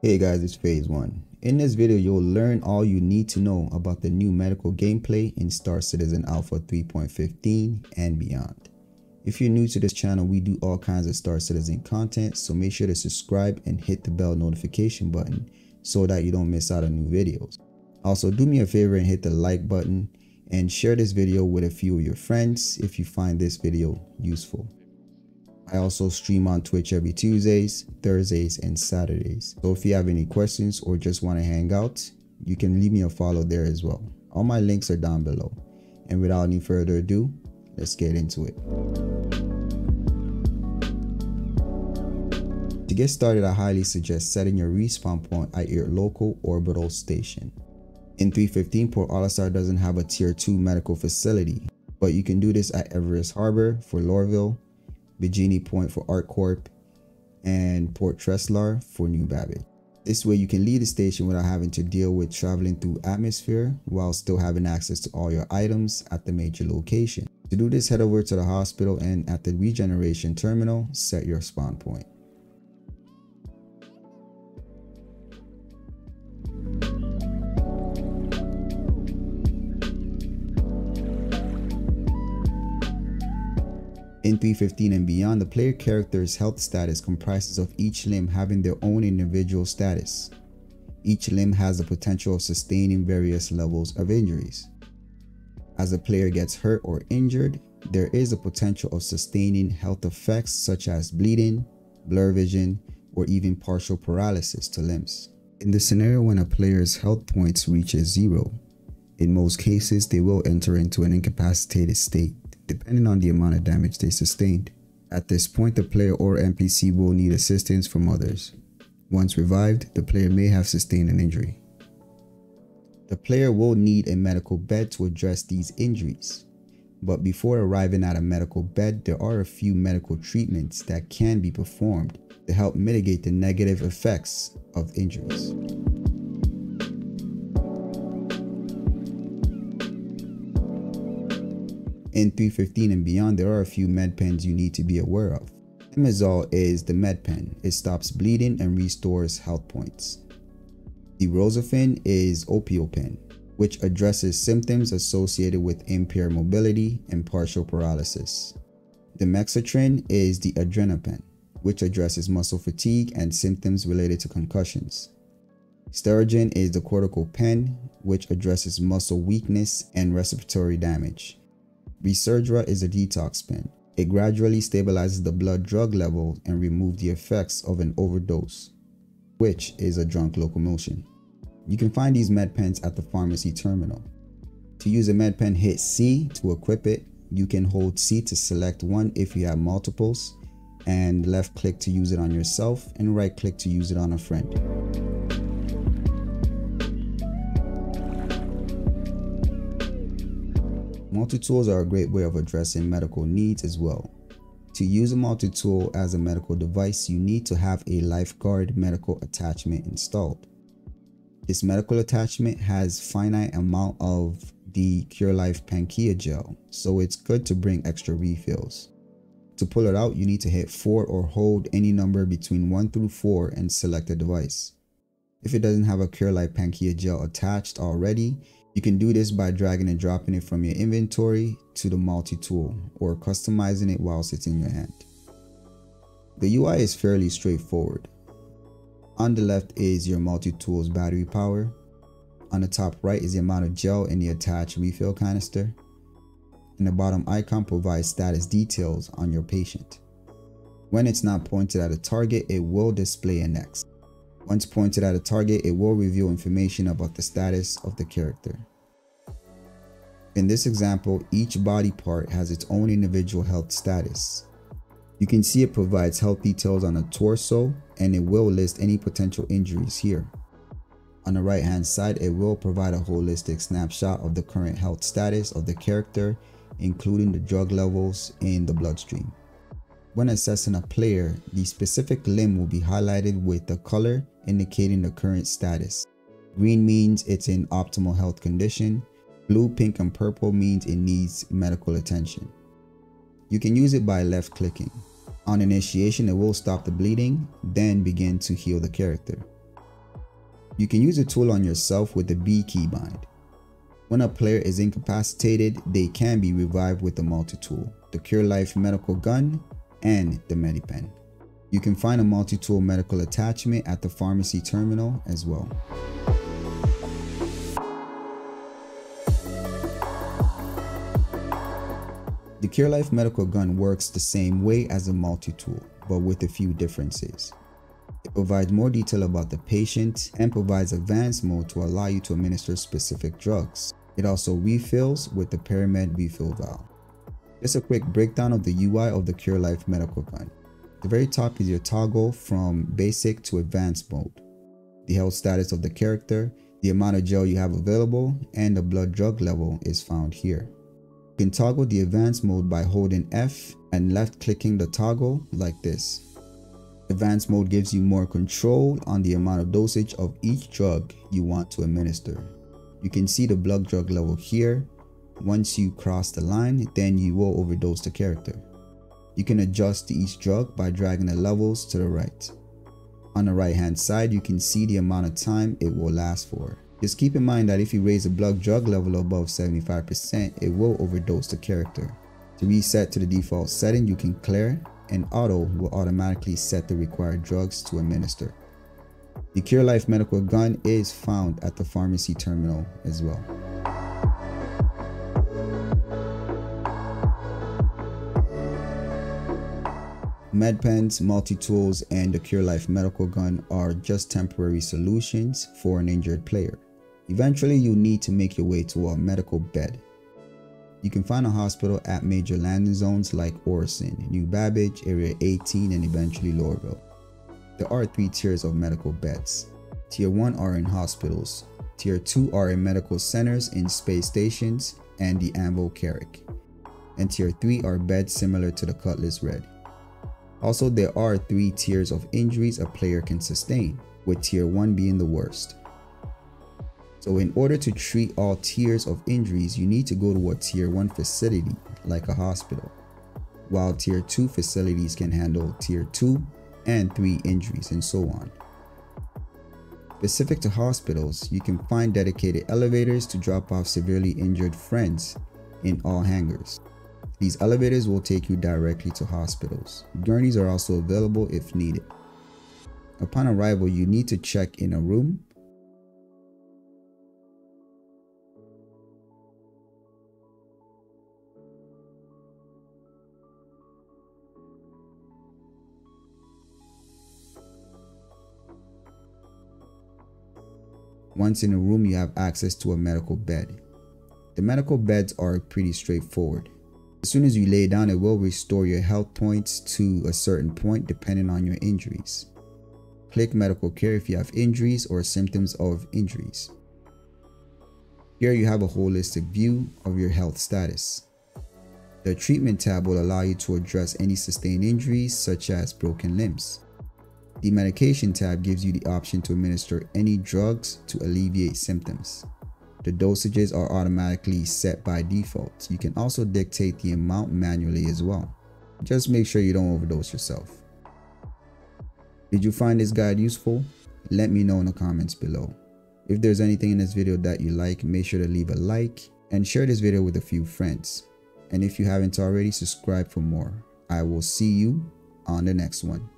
Hey guys, it's Phase One. In this video, you'll learn all you need to know about the new medical gameplay in Star Citizen Alpha 3.15 and beyond. If you're new to this channel, we do all kinds of Star Citizen content, so make sure to subscribe and hit the bell notification button so that you don't miss out on new videos. Also, do me a favor and hit the like button and share this video with a few of your friends if you find this video useful. I also stream on Twitch every Tuesdays, Thursdays, and Saturdays. So if you have any questions or just want to hang out, you can leave me a follow there as well. All my links are down below. And without any further ado, let's get into it. To get started, I highly suggest setting your respawn point at your local orbital station. In 3.15, Port Olisar doesn't have a tier 2 medical facility, but you can do this at Everest Harbor for Lorville, Begini Point for Art Corp, and Port Treslar for New Babbage. This way you can leave the station without having to deal with traveling through atmosphere while still having access to all your items at the major location. To do this, head over to the hospital and at the regeneration terminal, set your spawn point. In 3.15 and beyond, the player character's health status comprises of each limb having their own individual status. Each limb has the potential of sustaining various levels of injuries. As a player gets hurt or injured, there is a potential of sustaining health effects such as bleeding, blur vision, or even partial paralysis to limbs. In the scenario when a player's health points reaches zero, in most cases they will enter into an incapacitated state, depending on the amount of damage they sustained. At this point, the player or NPC will need assistance from others. Once revived, the player may have sustained an injury. The player will need a medical bed to address these injuries. But before arriving at a medical bed, there are a few medical treatments that can be performed to help mitigate the negative effects of injuries. In 3.15 and beyond, there are a few MedPens you need to be aware of. Emazole is the MedPen. It stops bleeding and restores health points. The Rosofin is Opiopen, which addresses symptoms associated with impaired mobility and partial paralysis. The Mexotrin is the Adrenapen, which addresses muscle fatigue and symptoms related to concussions. Sterogen is the Cortical Pen, which addresses muscle weakness and respiratory damage. Resurgera is a detox pen. It gradually stabilizes the blood drug level and removes the effects of an overdose, which is a drunk locomotion. You can find these med pens at the pharmacy terminal. To use a med pen, hit C to equip it. You can hold C to select one if you have multiples, and left click to use it on yourself and right click to use it on a friend. MultiTools are a great way of addressing medical needs as well. To use a MultiTool as a medical device, you need to have a lifeguard medical attachment installed. This medical attachment has finite amount of the CureLife Pankia gel, so it's good to bring extra refills. To pull it out, you need to hit 4 or hold any number between 1 through 4 and select a device. If it doesn't have a CureLife Pankia gel attached already, you can do this by dragging and dropping it from your inventory to the multi-tool or customizing it whilst it's in your hand. The UI is fairly straightforward. On the left is your multi-tool's battery power. On the top right is the amount of gel in the attached refill canister. And the bottom icon provides status details on your patient. When it's not pointed at a target, it will display an X. Once pointed at a target, it will reveal information about the status of the character. In this example, each body part has its own individual health status. You can see it provides health details on the torso, and it will list any potential injuries here. On the right hand side, it will provide a holistic snapshot of the current health status of the character, including the drug levels in the bloodstream. When assessing a player, the specific limb will be highlighted with the color indicating the current status. Green means it's in optimal health condition. Blue, pink, and purple means it needs medical attention. You can use it by left clicking. On initiation, it will stop the bleeding, then begin to heal the character. You can use the tool on yourself with the B keybind. When a player is incapacitated, they can be revived with the MultiTool, the CureLife medical gun, and the MediPen. You can find a MultiTool medical attachment at the pharmacy terminal as well. The CureLife medical gun works the same way as a MultiTool, but with a few differences. It provides more detail about the patient and provides advanced mode to allow you to administer specific drugs. It also refills with the ParaMed refill valve. Just a quick breakdown of the UI of the CureLife medical gun. The very top is your toggle from basic to advanced mode, the health status of the character, the amount of gel you have available, and the blood drug level is found here. You can toggle the advanced mode by holding F and left clicking the toggle like this. Advanced mode gives you more control on the amount of dosage of each drug you want to administer. You can see the blood drug level here. Once you cross the line, then you will overdose the character. You can adjust each drug by dragging the levels to the right. On the right hand side, you can see the amount of time it will last for. Just keep in mind that if you raise the blood drug level above 75%, it will overdose the character. To reset to the default setting, you can clear, and auto will automatically set the required drugs to administer. The CureLife medical gun is found at the pharmacy terminal as well. MedPens, MultiTools, and the CureLife medical gun are just temporary solutions for an injured player. Eventually, you'll need to make your way to a medical bed. You can find a hospital at major landing zones like Orison, New Babbage, Area 18, and eventually Lorville. There are 3 tiers of medical beds. Tier 1 are in hospitals, Tier 2 are in medical centers in space stations and the Ambo Carrick, and Tier 3 are beds similar to the Cutlass Red. Also, there are 3 tiers of injuries a player can sustain, with Tier 1 being the worst. So in order to treat all tiers of injuries, you need to go to a Tier 1 facility, like a hospital, while Tier 2 facilities can handle Tier 2 and 3 injuries and so on. Specific to hospitals, you can find dedicated elevators to drop off severely injured friends in all hangars. These elevators will take you directly to hospitals. Gurneys are also available if needed. Upon arrival, you need to check in a room. Once in a room, you have access to a medical bed. The medical beds are pretty straightforward. As soon as you lay down, it will restore your health points to a certain point depending on your injuries. Click medical care if you have injuries or symptoms of injuries. Here you have a holistic view of your health status. The treatment tab will allow you to address any sustained injuries such as broken limbs. The medication tab gives you the option to administer any drugs to alleviate symptoms. The dosages are automatically set by default. You can also dictate the amount manually as well. Just make sure you don't overdose yourself. Did you find this guide useful? Let me know in the comments below. If there's anything in this video that you like, make sure to leave a like and share this video with a few friends. And if you haven't already, subscribe for more. I will see you on the next one.